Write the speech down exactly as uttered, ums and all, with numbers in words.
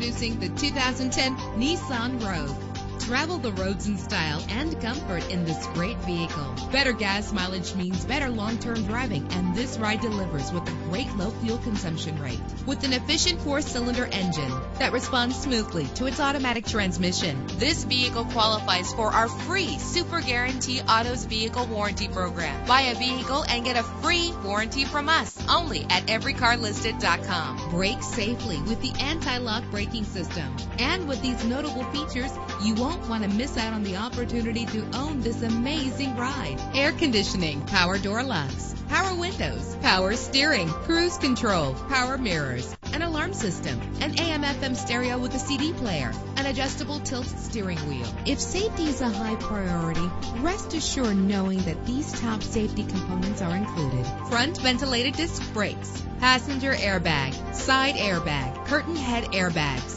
Introducing the two thousand ten Nissan Rogue. Travel the roads in style and comfort in this great vehicle. Better gas mileage means better long-term driving, and this ride delivers with a great low fuel consumption rate. With an efficient four-cylinder engine that responds smoothly to its automatic transmission, this vehicle qualifies for our free Super Guarantee Autos Vehicle Warranty Program. Buy a vehicle and get a free warranty from us, only at every car listed dot com. Brake safely with the anti-lock braking system. And with these notable features, you won't want to miss out on the opportunity to own this amazing ride. Air conditioning, power door locks, power windows, power steering, cruise control, power mirrors, an alarm system, an A M F M stereo with a C D player, an adjustable tilt steering wheel. If safety is a high priority, rest assured knowing that these top safety components are included. Front ventilated disc brakes, passenger airbag, side airbag, curtain head airbags,